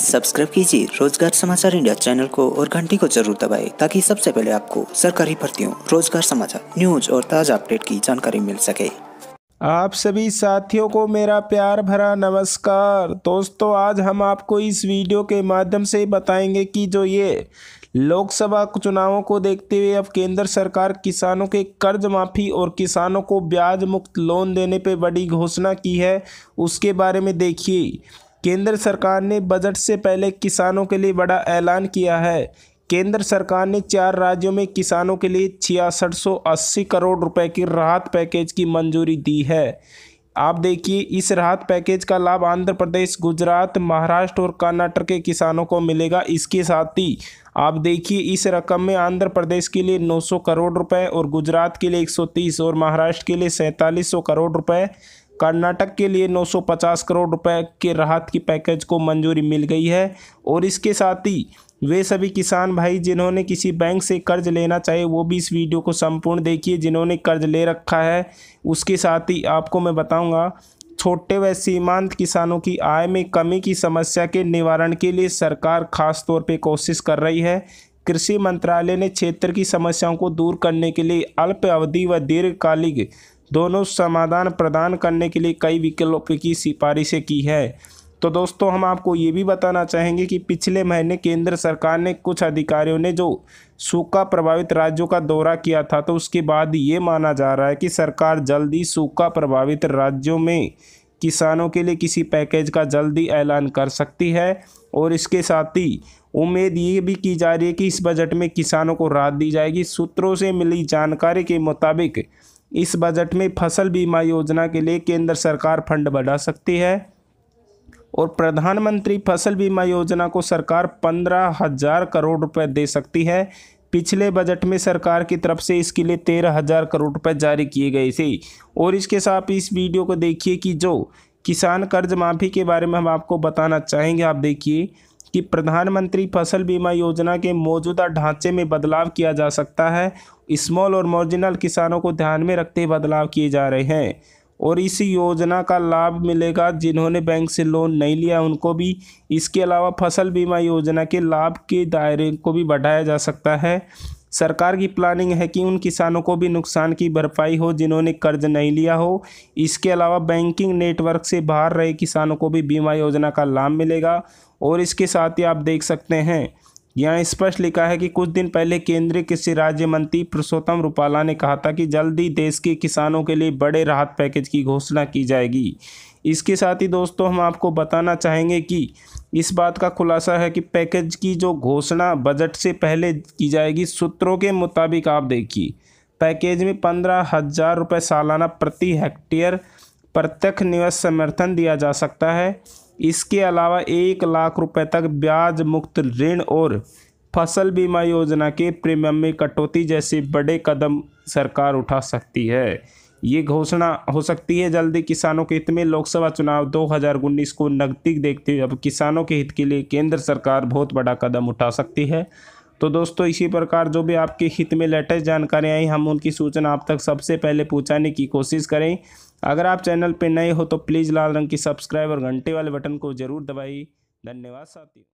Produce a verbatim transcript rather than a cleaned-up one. Subscribe कीजिए रोजगार समाचार इंडिया चैनल को और घंटी को जरूर दबाएं ताकि सबसे पहले आपको सरकारी भर्तियों, रोजगार समाचार, न्यूज और ताजा अपडेट की जानकारी मिल सके। आप सभी साथियों को मेरा प्यार भरा नमस्कार। दोस्तों, आज हम आपको इस वीडियो के माध्यम से बताएंगे कि जो ये लोकसभा चुनावों को देखते हुए अब केंद्र सरकार किसानों के कर्ज माफ़ी और किसानों को ब्याज मुक्त लोन देने पर बड़ी घोषणा की है, उसके बारे में देखिए। केंद्र सरकार ने बजट से पहले किसानों के लिए बड़ा ऐलान किया है। केंद्र सरकार ने चार राज्यों में किसानों के लिए छियासठ सौ अस्सी करोड़ रुपए की राहत पैकेज की मंजूरी दी है। आप देखिए, इस राहत पैकेज का लाभ आंध्र प्रदेश, गुजरात, महाराष्ट्र और कर्नाटक के किसानों को मिलेगा। इसके साथ ही आप देखिए, इस रकम में आंध्र प्रदेश के लिए नौ सौ करोड़ रुपए और गुजरात के लिए एक सौ तीस और महाराष्ट्र के लिए सैंतालीस सौ करोड़ रुपए, कर्नाटक के लिए नौ सौ पचास करोड़ रुपए के राहत की पैकेज को मंजूरी मिल गई है। और इसके साथ ही वे सभी किसान भाई जिन्होंने किसी बैंक से कर्ज लेना चाहिए वो भी इस वीडियो को संपूर्ण देखिए। जिन्होंने कर्ज ले रखा है, उसके साथ ही आपको मैं बताऊंगा, छोटे व सीमांत किसानों की आय में कमी की समस्या के निवारण के लिए सरकार खास तौर पे कोशिश कर रही है। कृषि मंत्रालय ने क्षेत्र की समस्याओं को दूर करने के लिए अल्प अवधि व दीर्घकालिक दोनों समाधान प्रदान करने के लिए कई विकल्पों की सिफारिशें की है। तो दोस्तों, हम आपको ये भी बताना चाहेंगे कि पिछले महीने केंद्र सरकार ने कुछ अधिकारियों ने जो सूखा प्रभावित राज्यों का दौरा किया था, तो उसके बाद ये माना जा रहा है कि सरकार जल्दी सूखा प्रभावित राज्यों में किसानों के लिए किसी पैकेज का जल्दी ऐलान कर सकती है। और इसके साथ ही उम्मीद ये भी की जा रही है कि इस बजट में किसानों को राहत दी जाएगी। सूत्रों से मिली जानकारी के मुताबिक इस बजट में फसल बीमा योजना के लिए केंद्र सरकार फंड बढ़ा सकती है और प्रधानमंत्री फसल बीमा योजना को सरकार पंद्रह हजार करोड़ रुपए दे सकती है। पिछले बजट में सरकार की तरफ से इसके लिए तेरह हजार करोड़ रुपए जारी किए गए थे। और इसके साथ इस वीडियो को देखिए कि जो किसान कर्ज माफ़ी के बारे में हम आपको बताना चाहेंगे। आप देखिए कि प्रधानमंत्री फसल बीमा योजना के मौजूदा ढांचे में बदलाव किया जा सकता है। स्मॉल और मार्जिनल किसानों को ध्यान में रखते बदलाव किए जा रहे हैं और इस योजना का लाभ मिलेगा। जिन्होंने बैंक से लोन नहीं लिया उनको भी। इसके अलावा फसल बीमा योजना के लाभ के दायरे को भी बढ़ाया जा सकता है। सरकार की प्लानिंग है कि उन किसानों को भी नुकसान की भरपाई हो जिन्होंने कर्ज नहीं लिया हो। इसके अलावा बैंकिंग नेटवर्क से बाहर रहे किसानों को भी बीमा योजना का लाभ मिलेगा। और इसके साथ ही आप देख सकते हैं, यहाँ स्पष्ट लिखा है कि कुछ दिन पहले केंद्रीय कृषि राज्य मंत्री पुरुषोत्तम रूपाला ने कहा था कि जल्दी देश के किसानों के लिए बड़े राहत पैकेज की घोषणा की जाएगी। इसके साथ ही दोस्तों, हम आपको बताना चाहेंगे कि इस बात का खुलासा है कि पैकेज की जो घोषणा बजट से पहले की जाएगी। सूत्रों के मुताबिक आप देखिए, पैकेज में पंद्रह हजार रुपये सालाना प्रति हेक्टेयर प्रत्यक्ष निवेश समर्थन दिया जा सकता है। इसके अलावा एक लाख रुपए तक ब्याज मुक्त ऋण और फसल बीमा योजना के प्रीमियम में कटौती जैसे बड़े कदम सरकार उठा सकती है। ये घोषणा हो सकती है जल्दी किसानों के हित में। लोकसभा चुनाव दो हज़ार उन्नीस को नज़दीक देखते हुए अब किसानों के हित के लिए केंद्र सरकार बहुत बड़ा कदम उठा सकती है। तो दोस्तों, इसी प्रकार जो भी आपके हित में लेटेस्ट जानकारियाँ आई, हम उनकी सूचना आप तक सबसे पहले पहुँचाने की कोशिश करें। अगर आप चैनल पर नए हो तो प्लीज़ लाल रंग की सब्सक्राइब और घंटे वाले बटन को जरूर दबाइए। धन्यवाद साथियों।